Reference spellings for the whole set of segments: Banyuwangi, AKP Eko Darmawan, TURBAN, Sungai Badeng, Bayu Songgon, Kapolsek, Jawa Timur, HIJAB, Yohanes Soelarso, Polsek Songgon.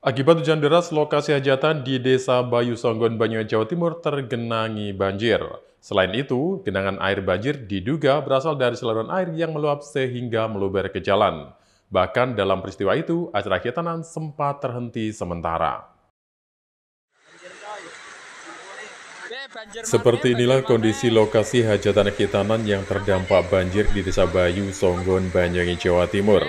Akibat hujan deras, lokasi hajatan di Desa Bayu Songgon, Banyuwangi, Jawa Timur tergenangi banjir. Selain itu, genangan air banjir diduga berasal dari saluran air yang meluap sehingga meluber ke jalan. Bahkan dalam peristiwa itu, acara hajatan sempat terhenti sementara. Seperti inilah kondisi lokasi hajatan hajatanan yang terdampak banjir di Desa Bayu Songgon, Banyuwangi, Jawa Timur.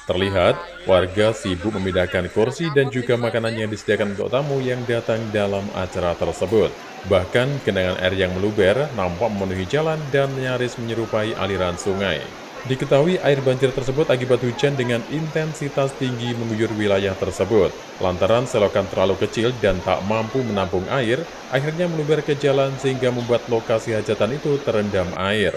Terlihat, warga sibuk memindahkan kursi dan juga makanan yang disediakan untuk tamu yang datang dalam acara tersebut. Bahkan, genangan air yang meluber nampak memenuhi jalan dan nyaris menyerupai aliran sungai. Diketahui air banjir tersebut akibat hujan dengan intensitas tinggi mengguyur wilayah tersebut. Lantaran selokan terlalu kecil dan tak mampu menampung air, akhirnya meluber ke jalan sehingga membuat lokasi hajatan itu terendam air.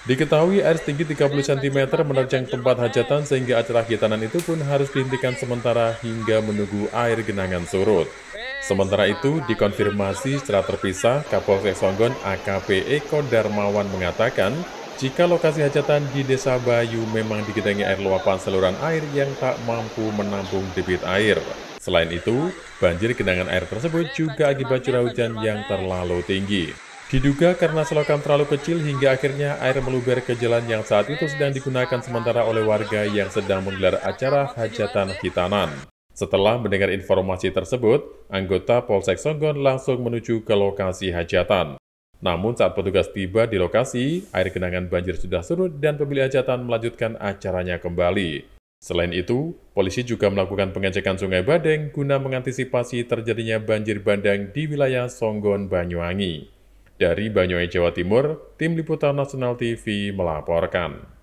Diketahui air setinggi 30 cm menerjang tempat hajatan sehingga acara hajatanan itu pun harus dihentikan sementara hingga menunggu air genangan surut. Sementara itu, dikonfirmasi secara terpisah, Kapolsek Songgon AKP Eko Darmawan mengatakan, jika lokasi hajatan di Desa Bayu memang digenangi air luapan saluran air yang tak mampu menampung debit air. Selain itu, banjir genangan air tersebut juga akibat curah hujan yang terlalu tinggi. Diduga karena selokan terlalu kecil hingga akhirnya air meluber ke jalan yang saat itu sedang digunakan sementara oleh warga yang sedang menggelar acara hajatan hitanan. Setelah mendengar informasi tersebut, anggota Polsek Songgon langsung menuju ke lokasi hajatan. Namun saat petugas tiba di lokasi, air genangan banjir sudah surut dan pemilik hajatan melanjutkan acaranya kembali. Selain itu, polisi juga melakukan pengecekan Sungai Badeng guna mengantisipasi terjadinya banjir bandang di wilayah Songgon, Banyuwangi. Dari Banyuwangi, Jawa Timur, Tim Liputan Nasional TV melaporkan.